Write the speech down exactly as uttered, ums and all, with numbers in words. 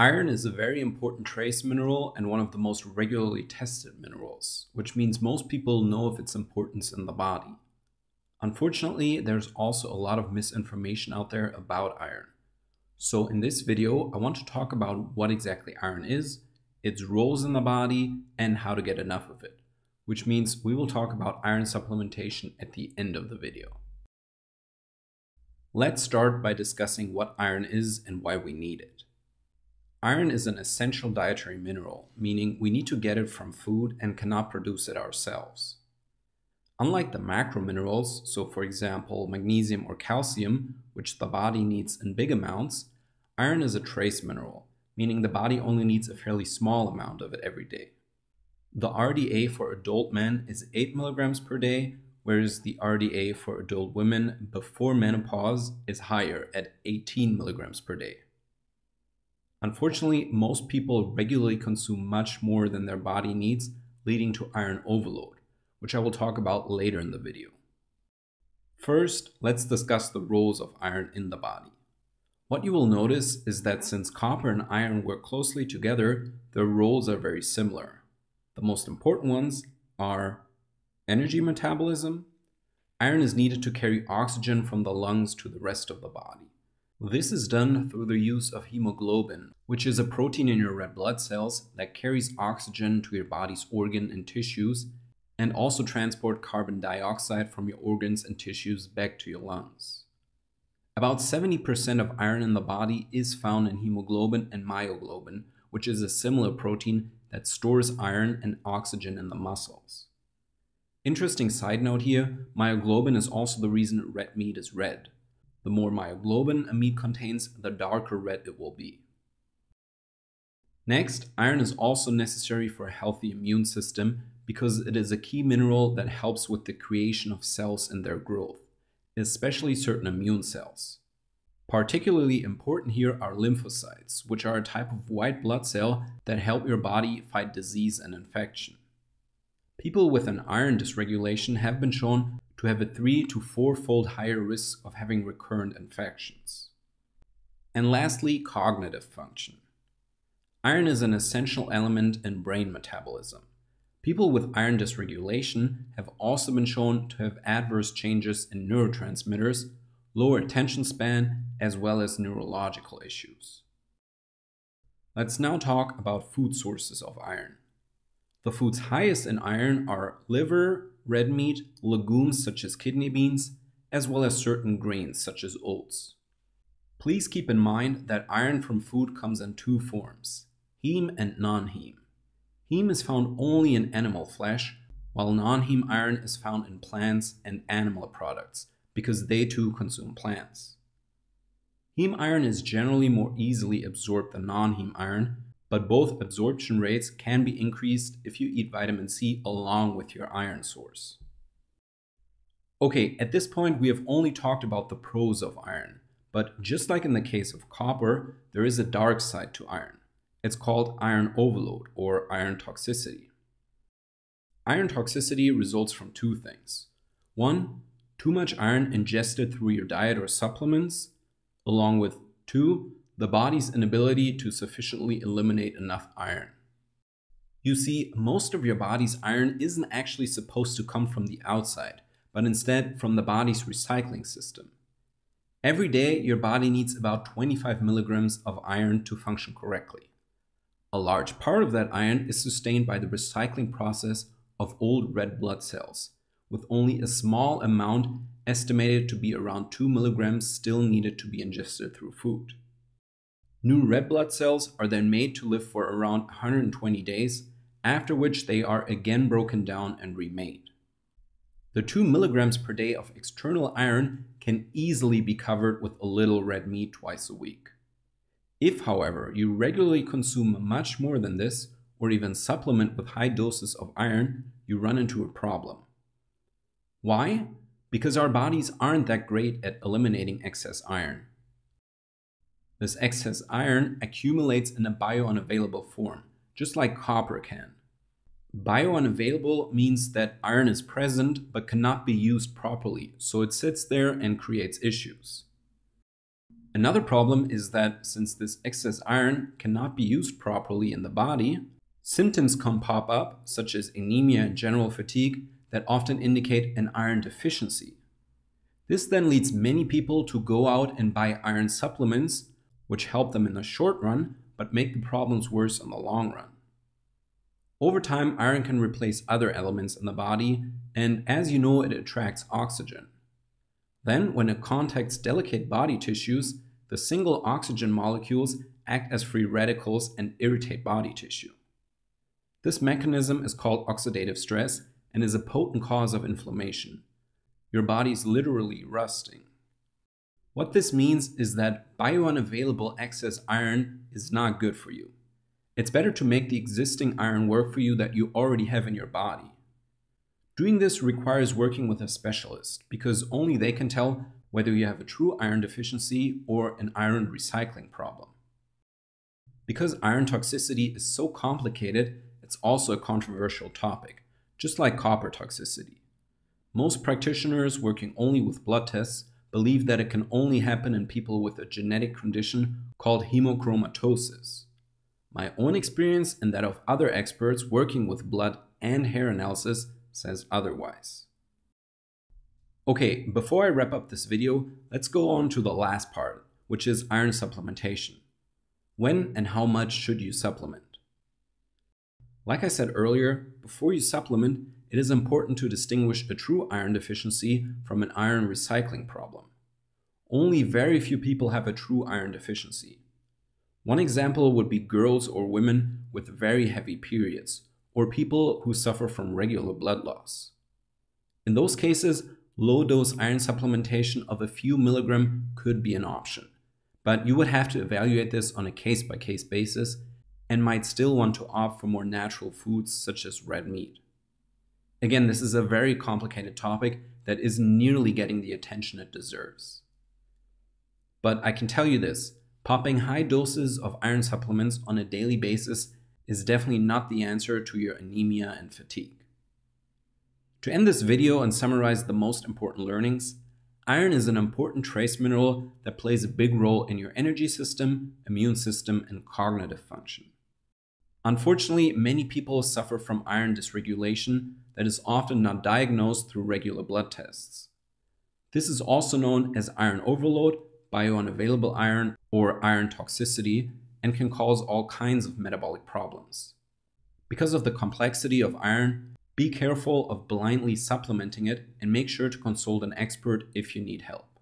Iron is a very important trace mineral and one of the most regularly tested minerals, which means most people know of its importance in the body. Unfortunately, there's also a lot of misinformation out there about iron. So in this video, I want to talk about what exactly iron is, its roles in the body, and how to get enough of it, which means we will talk about iron supplementation at the end of the video. Let's start by discussing what iron is and why we need it. Iron is an essential dietary mineral, meaning we need to get it from food and cannot produce it ourselves. Unlike the macro minerals, so for example magnesium or calcium, which the body needs in big amounts, iron is a trace mineral, meaning the body only needs a fairly small amount of it every day. The R D A for adult men is eight milligrams per day, whereas the R D A for adult women before menopause is higher at eighteen milligrams per day. Unfortunately, most people regularly consume much more than their body needs, leading to iron overload, which I will talk about later in the video. First, let's discuss the roles of iron in the body. What you will notice is that since copper and iron work closely together, their roles are very similar. The most important ones are energy metabolism. Iron is needed to carry oxygen from the lungs to the rest of the body. This is done through the use of hemoglobin, which is a protein in your red blood cells that carries oxygen to your body's organ and tissues, and also transport carbon dioxide from your organs and tissues back to your lungs. About seventy percent of iron in the body is found in hemoglobin and myoglobin, which is a similar protein that stores iron and oxygen in the muscles. Interesting side note here, myoglobin is also the reason red meat is red. The more myoglobin a meat contains, the darker red it will be. Next, iron is also necessary for a healthy immune system because it is a key mineral that helps with the creation of cells and their growth, especially certain immune cells. Particularly important here are lymphocytes, which are a type of white blood cell that help your body fight disease and infection. People with an iron dysregulation have been shown to have a three to four-fold higher risk of having recurrent infections. And lastly, cognitive function. Iron is an essential element in brain metabolism. People with iron dysregulation have also been shown to have adverse changes in neurotransmitters, lower attention span, as well as neurological issues. Let's now talk about food sources of iron. The foods highest in iron are liver, red meat, legumes such as kidney beans, as well as certain grains such as oats. Please keep in mind that iron from food comes in two forms, heme and non-heme. Heme is found only in animal flesh, while non-heme iron is found in plants and animal products, because they too consume plants. Heme iron is generally more easily absorbed than non-heme iron, but both absorption rates can be increased if you eat vitamin C along with your iron source. Okay, at this point we have only talked about the pros of iron, but just like in the case of copper, there is a dark side to iron. It's called iron overload or iron toxicity. Iron toxicity results from two things. One, too much iron ingested through your diet or supplements, along with two, the body's inability to sufficiently eliminate enough iron. You see, most of your body's iron isn't actually supposed to come from the outside, but instead from the body's recycling system. Every day, your body needs about twenty-five milligrams of iron to function correctly. A large part of that iron is sustained by the recycling process of old red blood cells, with only a small amount estimated to be around two milligrams still needed to be ingested through food. New red blood cells are then made to live for around one hundred twenty days, after which they are again broken down and remade. The two milligrams per day of external iron can easily be covered with a little red meat twice a week. If, however, you regularly consume much more than this, or even supplement with high doses of iron, you run into a problem. Why? Because our bodies aren't that great at eliminating excess iron. This excess iron accumulates in a biounavailable form, just like copper can. Biounavailable means that iron is present but cannot be used properly, so it sits there and creates issues. Another problem is that since this excess iron cannot be used properly in the body, symptoms can pop up, such as anemia and general fatigue, that often indicate an iron deficiency. This then leads many people to go out and buy iron supplements, which help them in the short run, but make the problems worse in the long run. Over time, iron can replace other elements in the body, and as you know, it attracts oxygen. Then, when it contacts delicate body tissues, the single oxygen molecules act as free radicals and irritate body tissue. This mechanism is called oxidative stress and is a potent cause of inflammation. Your body's literally rusting. What this means is that bioavailable excess iron is not good for you. It's better to make the existing iron work for you that you already have in your body. Doing this requires working with a specialist because only they can tell whether you have a true iron deficiency or an iron recycling problem. Because iron toxicity is so complicated, it's also a controversial topic, just like copper toxicity. Most practitioners working only with blood tests believe that it can only happen in people with a genetic condition called hemochromatosis. My own experience and that of other experts working with blood and hair analysis says otherwise. Okay, before I wrap up this video, let's go on to the last part, which is iron supplementation. When and how much should you supplement? Like I said earlier, before you supplement, it is important to distinguish a true iron deficiency from an iron recycling problem. Only very few people have a true iron deficiency. One example would be girls or women with very heavy periods, or people who suffer from regular blood loss. In those cases, low-dose iron supplementation of a few milligram could be an option, but you would have to evaluate this on a case-by-case basis and might still want to opt for more natural foods such as red meat. Again, this is a very complicated topic that isn't nearly getting the attention it deserves. But I can tell you this, popping high doses of iron supplements on a daily basis is definitely not the answer to your anemia and fatigue. To end this video and summarize the most important learnings, iron is an important trace mineral that plays a big role in your energy system, immune system, and cognitive function. Unfortunately, many people suffer from iron dysregulation that is often not diagnosed through regular blood tests. This is also known as iron overload, bioavailable iron, or iron toxicity, and can cause all kinds of metabolic problems. Because of the complexity of iron, be careful of blindly supplementing it and make sure to consult an expert if you need help.